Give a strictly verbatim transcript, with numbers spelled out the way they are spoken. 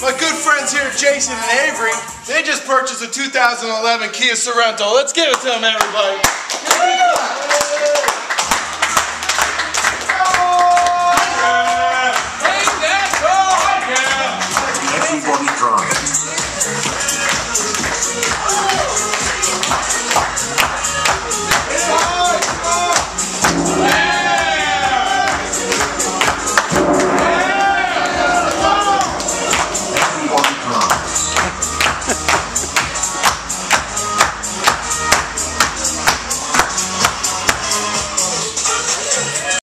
My good friends here, Jason and Avery, they just purchased a two thousand eleven Kia Sorento. Let's give it to them, everybody.